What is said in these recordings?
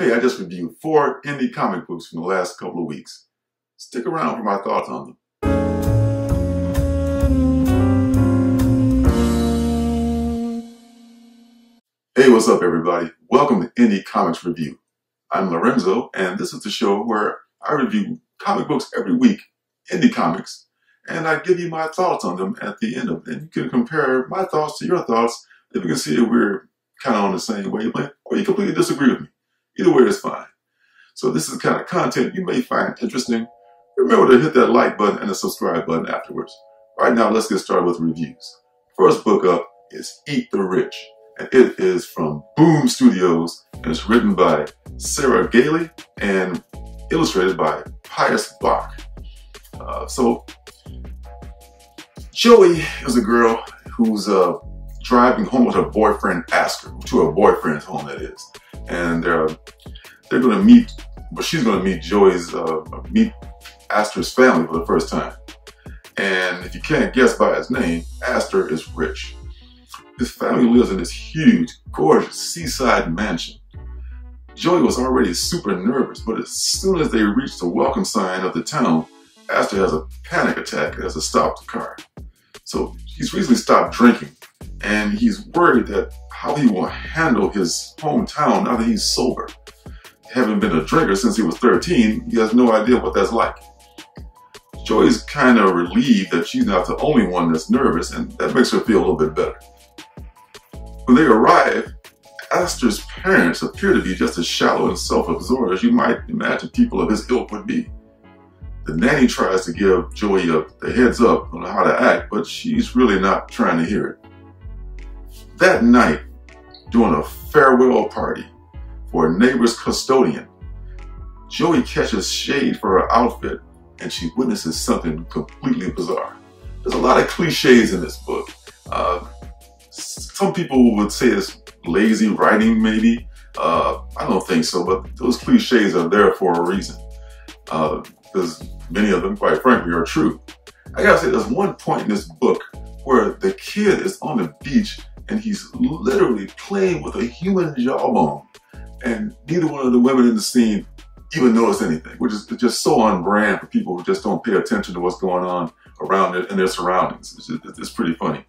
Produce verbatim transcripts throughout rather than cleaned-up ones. Hey, I just reviewed four indie comic books from the last couple of weeks. Stick around for my thoughts on them. Hey, what's up everybody? Welcome to Indie Comics Review. I'm Lorenzo, and this is the show where I review comic books every week, indie comics, and I give you my thoughts on them at the end of it. And you can compare my thoughts to your thoughts if you can see that we're kind of on the same wavelength, or you completely disagree with me. Either way is fine. So this is the kind of content you may find interesting. Remember to hit that like button and the subscribe button afterwards. Right now, let's get started with reviews. First book up is Eat The Rich, and it is from Boom Studios, and it's written by Sarah Gailey and illustrated by Pius Bach. Uh, so Joey is a girl who's uh, driving home with her boyfriend, Asker, to her boyfriend's home, that is. And they're, they're going to meet, but she's going to meet Joey's, uh, meet Astor's family for the first time. And if you can't guess by his name, Astor is rich. His family lives in this huge, gorgeous seaside mansion. Joey was already super nervous, but as soon as they reached the welcome sign of the town, Astor has a panic attack and has to stop the car. So he's recently stopped drinking, and he's worried that how he will handle his hometown now that he's sober. Having been a drinker since he was thirteen, he has no idea what that's like. Joey's kind of relieved that she's not the only one that's nervous, and that makes her feel a little bit better. When they arrive, Astor's parents appear to be just as shallow and self-absorbed as you might imagine people of his ilk would be. The nanny tries to give Joey a, a heads up on how to act, but she's really not trying to hear it. That night, during a farewell party for a neighbor's custodian, Joey catches shade for her outfit, and she witnesses something completely bizarre. There's a lot of cliches in this book. Uh, some people would say it's lazy writing, maybe. Uh, I don't think so, but those cliches are there for a reason, uh, because many of them, quite frankly, are true. I gotta say, there's one point in this book where the kid is on the beach and he's literally playing with a human jawbone, and neither one of the women in the scene even notice anything, which is just so on brand for people who just don't pay attention to what's going on around it and their surroundings. It's, just, it's pretty funny.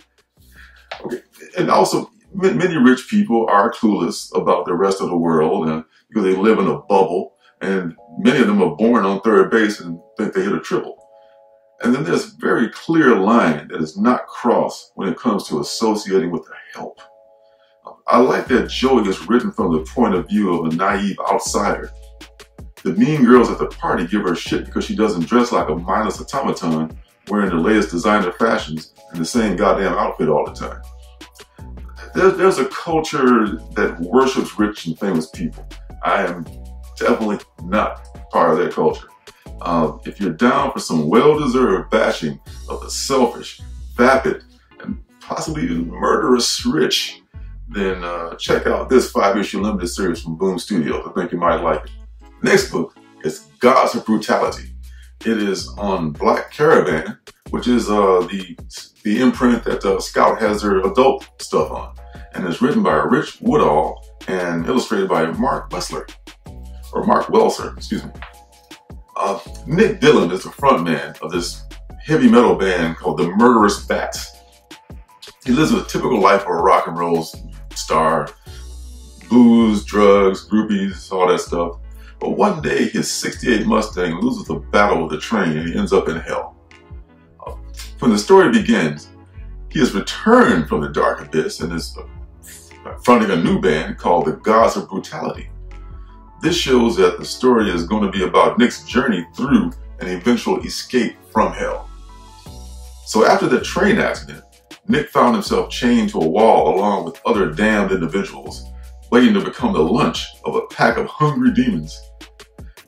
Okay, and also many rich people are clueless about the rest of the world, and because they live in a bubble, and many of them are born on third base and think they hit a triple. And then there's a very clear line that is not crossed when it comes to associating with the help. I like that Joey is written from the point of view of a naive outsider. The mean girls at the party give her shit because she doesn't dress like a mindless automaton wearing the latest designer fashions and the same goddamn outfit all the time. There's, there's a culture that worships rich and famous people. I am definitely not part of that culture. Uh, if you're down for some well-deserved bashing of the selfish, vapid, and possibly even murderous rich, then uh, check out this five-issue limited series from Boom Studios. I think you might like it. Next book is Gods of Brutality. It is on Black Caravan, which is uh, the, the imprint that uh, Scout has their adult stuff on. And it's written by Rich Woodall and illustrated by Mark Wesler, or Mark Wesler, excuse me. Uh, Nick Dillon is the frontman of this heavy metal band called the Murderous Bats. He lives a typical life of a rock and roll star. Booze, drugs, groupies, all that stuff. But one day his sixty-eight Mustang loses the battle with the train and he ends up in hell. Uh, when the story begins, he has returned from the dark abyss and is uh, fronting a new band called the Gods of Brutality. This shows that the story is going to be about Nick's journey through an eventual escape from hell. So after the train accident, Nick found himself chained to a wall along with other damned individuals, waiting to become the lunch of a pack of hungry demons.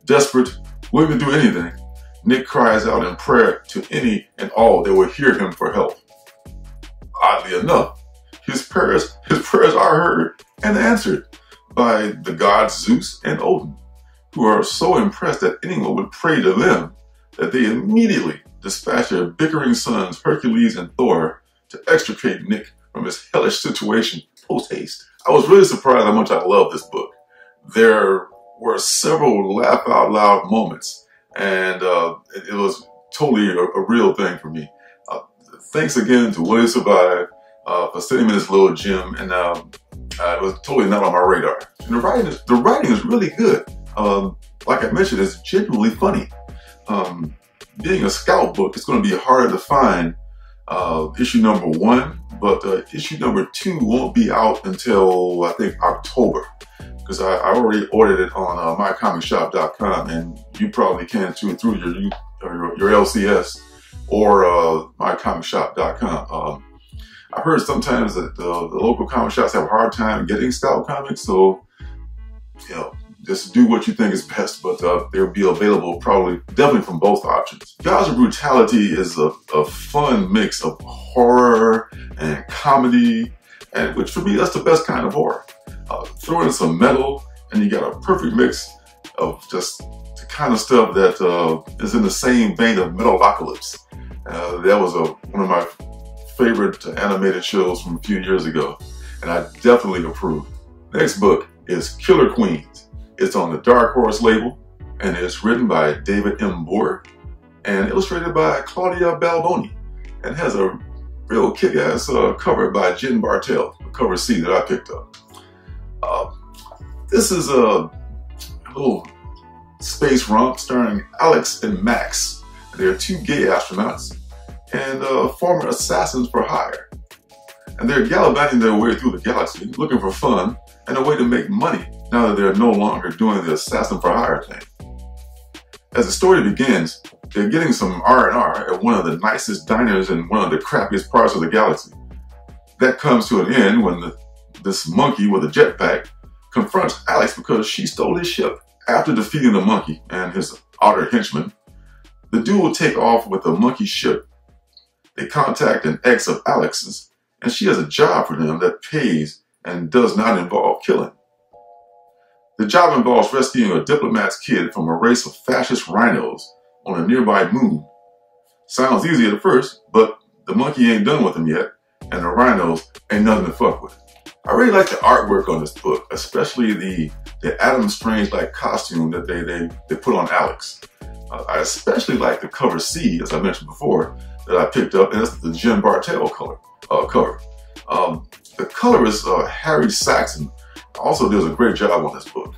Desperate, willing to do anything, Nick cries out in prayer to any and all that will hear him for help. Oddly enough, his prayers, his prayers are heard and answered by the gods Zeus and Odin, who are so impressed that anyone would pray to them that they immediately dispatch their bickering sons Hercules and Thor to extricate Nick from his hellish situation post haste. I was really surprised how much I love this book. There were several laugh out loud moments, and uh, it, it was totally a, a real thing for me. Uh, thanks again to William Survive uh, for sending me this little gem, and um, uh, it was totally not on my radar. And the writing is, the writing is really good. Um, like I mentioned, it's genuinely funny. Um, being a Scout book, it's going to be hard to find uh, issue number one, but uh, issue number two won't be out until, I think, October, because I, I already ordered it on uh, my comic shop dot com, and you probably can too through your your, your L C S or uh, my comic shop dot com. Um, I heard sometimes that the, the local comic shops have a hard time getting Scout comics, so you know, just do what you think is best, but uh, they'll be available probably, definitely from both options. Gods of Brutality is a, a fun mix of horror and comedy, and which for me, that's the best kind of horror. Uh, throw in some metal, and you got a perfect mix of just the kind of stuff that uh, is in the same vein of Metalocalypse. Uh, that was a, one of my favorite animated shows from a few years ago, and I definitely approve. Next book is Killer Queens. It's on the Dark Horse label, and it's written by David M. Boer and illustrated by Claudia Balboni, and has a real kick-ass uh, cover by Jen Bartel, a cover C that I picked up. Uh, this is a little space romp starring Alex and Max. They're two gay astronauts and uh, former assassins for hire, and they're gallivanting their way through the galaxy looking for fun and a way to make money now that they're no longer doing the assassin for hire thing. As the story begins, they're getting some R and R at one of the nicest diners in one of the crappiest parts of the galaxy. That comes to an end when the, this monkey with a jetpack confronts Alex because she stole his ship. After defeating the monkey and his outer henchmen, the duo take off with the monkey ship. They contact an ex of Alex's, and she has a job for them that pays and does not involve killing. The job involves rescuing a diplomat's kid from a race of fascist rhinos on a nearby moon. Sounds easy at first, but the monkey ain't done with him yet, and the rhinos ain't nothing to fuck with. I really like the artwork on this book, especially the, the Adam Strange-like costume that they, they, they put on Alex. Uh, I especially like the cover C, as I mentioned before, that I picked up, and that's the Jen Bartel color, uh, cover. Um, The colorist, uh, Harry Saxon, also does a great job on this book.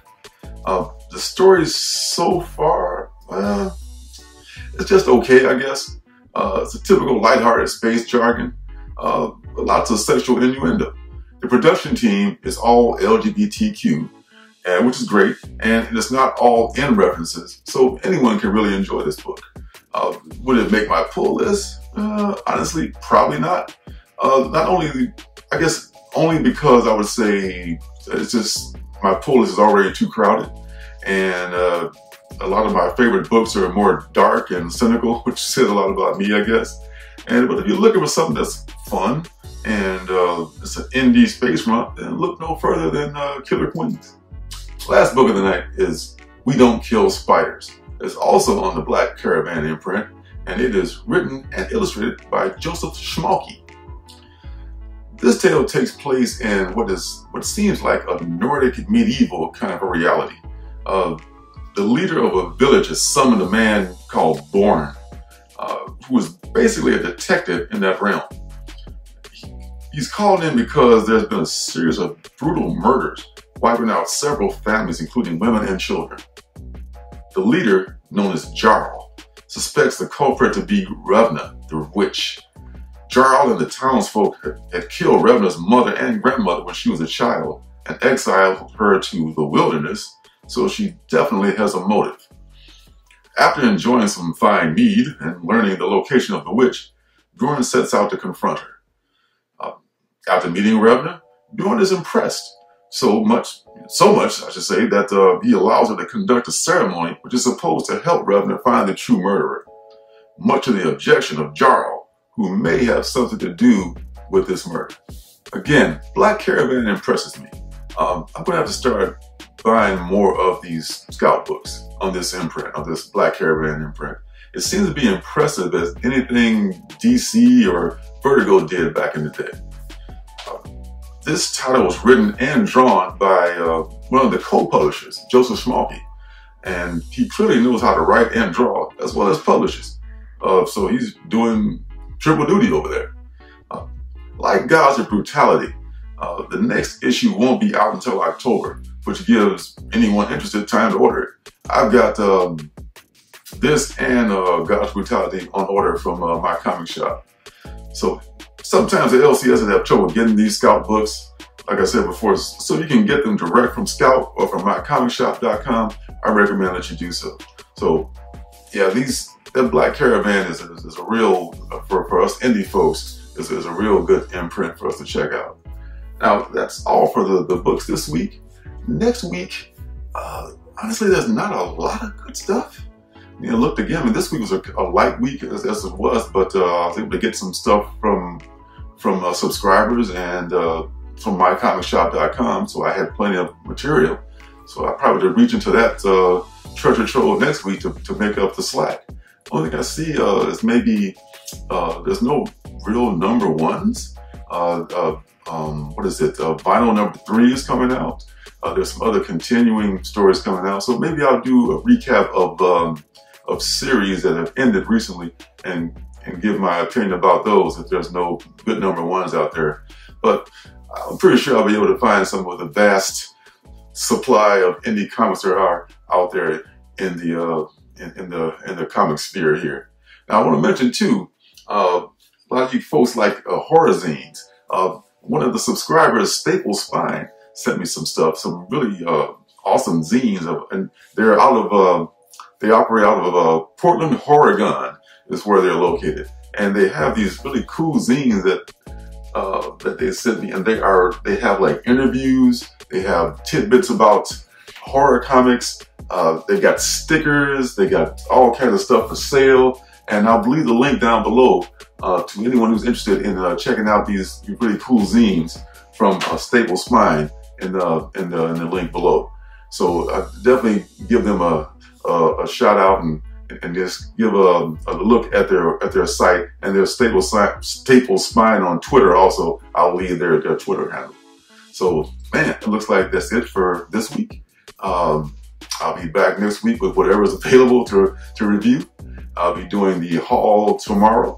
Uh, the story so far, well, it's just okay, I guess. Uh, it's a typical lighthearted space jargon, uh, lots of sexual innuendo. The production team is all L G B T Q, and, which is great, and it's not all N references, so anyone can really enjoy this book. Uh, would it make my pull list? Uh, honestly, probably not. Uh, not only the I guess only because I would say it's just my pull list is already too crowded, and uh, a lot of my favorite books are more dark and cynical, which says a lot about me, I guess. And but if you're looking for something that's fun and uh, it's an indie space romp, then look no further than uh, Killer Queens. Last book of the night is We Don't Kill Spiders. It's also on the Black Caravan imprint, and it is written and illustrated by Joseph Schmalke. This tale takes place in what is what seems like a Nordic medieval kind of a reality. Uh, the leader of a village has summoned a man called Born, uh, who is basically a detective in that realm. He's called in because there's been a series of brutal murders, wiping out several families, including women and children. The leader, known as Jarl, suspects the culprit to be Revna, the witch. Jarl and the townsfolk had killed Revna's mother and grandmother when she was a child and exiled her to the wilderness, so she definitely has a motive. After enjoying some fine mead and learning the location of the witch, Bjorn sets out to confront her. Uh, after meeting Revna, Bjorn is impressed so much, so much I should say, that uh, he allows her to conduct a ceremony which is supposed to help Revna find the true murderer, much to the objection of Jarl, who may have something to do with this murder. Again, Black Caravan impresses me. Um, I'm gonna have to start buying more of these Scout books on this imprint, on this Black Caravan imprint. It seems to be impressive as anything D C or Vertigo did back in the day. Uh, this title was written and drawn by uh, one of the co-publishers, Joseph Schmalke, and he clearly knows how to write and draw, as well as publishes. Uh, so he's doing triple duty over there. Uh, like Gods of Brutality, uh, the next issue won't be out until October, which gives anyone interested time to order it. I've got um, this and uh, Gods of Brutality on order from uh, my comic shop. So sometimes the L C S have trouble getting these Scout books, like I said before, so you can get them direct from Scout or from my comic shop dot com. I recommend that you do so. So yeah, these that Black Caravan is a, is a real, for, for us indie folks, is, is a real good imprint for us to check out. Now that's all for the, the books this week. Next week, uh, honestly, there's not a lot of good stuff. You know, looked again, I mean, this week was a, a light week as, as it was, but uh, I was able to get some stuff from from uh, subscribers and uh, from my comic shop dot com, so I had plenty of material. So I probably did reach into that uh, treasure trove next week to, to make up the slack. Only thing I see uh, is maybe uh, there's no real number ones. Uh, uh, um, what is it? Uh, vinyl number three is coming out. Uh, there's some other continuing stories coming out. So maybe I'll do a recap of um, of series that have ended recently and, and give my opinion about those if there's no good number ones out there. But I'm pretty sure I'll be able to find some of the vast supply of indie comics there are out there in the, uh, in, in the, in the comic sphere here. Now I want to mention too, uh, a lot of you folks like uh, horror zines. Uh, one of the subscribers, Staplespine, sent me some stuff, some really uh, awesome zines, of, and they're out of, uh, they operate out of uh, Portland, Oregon is where they're located. And they have these really cool zines that uh, that they sent me, and they are, they have like interviews, they have tidbits about horror comics, uh, they got stickers, they got all kinds of stuff for sale. And I'll leave the link down below uh, to anyone who's interested in uh, checking out these really cool zines from uh, Staplespine in the, in the, in the link below. So I definitely give them a, Uh, a shout out and, and just give a, a look at their at their site and their Staplespine on Twitter also. I'll leave their, their Twitter handle. So man, it looks like that's it for this week. Um, I'll be back next week with whatever is available to, to review. I'll be doing the haul tomorrow.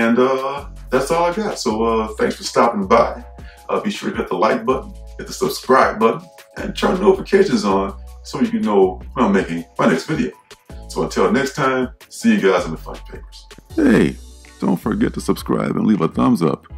And uh, that's all I got. So uh, thanks for stopping by. Uh, be sure to hit the like button, hit the subscribe button, and turn notifications on, so you know when I'm making my next video. So until next time, see you guys in the fun papers. Hey, don't forget to subscribe and leave a thumbs up.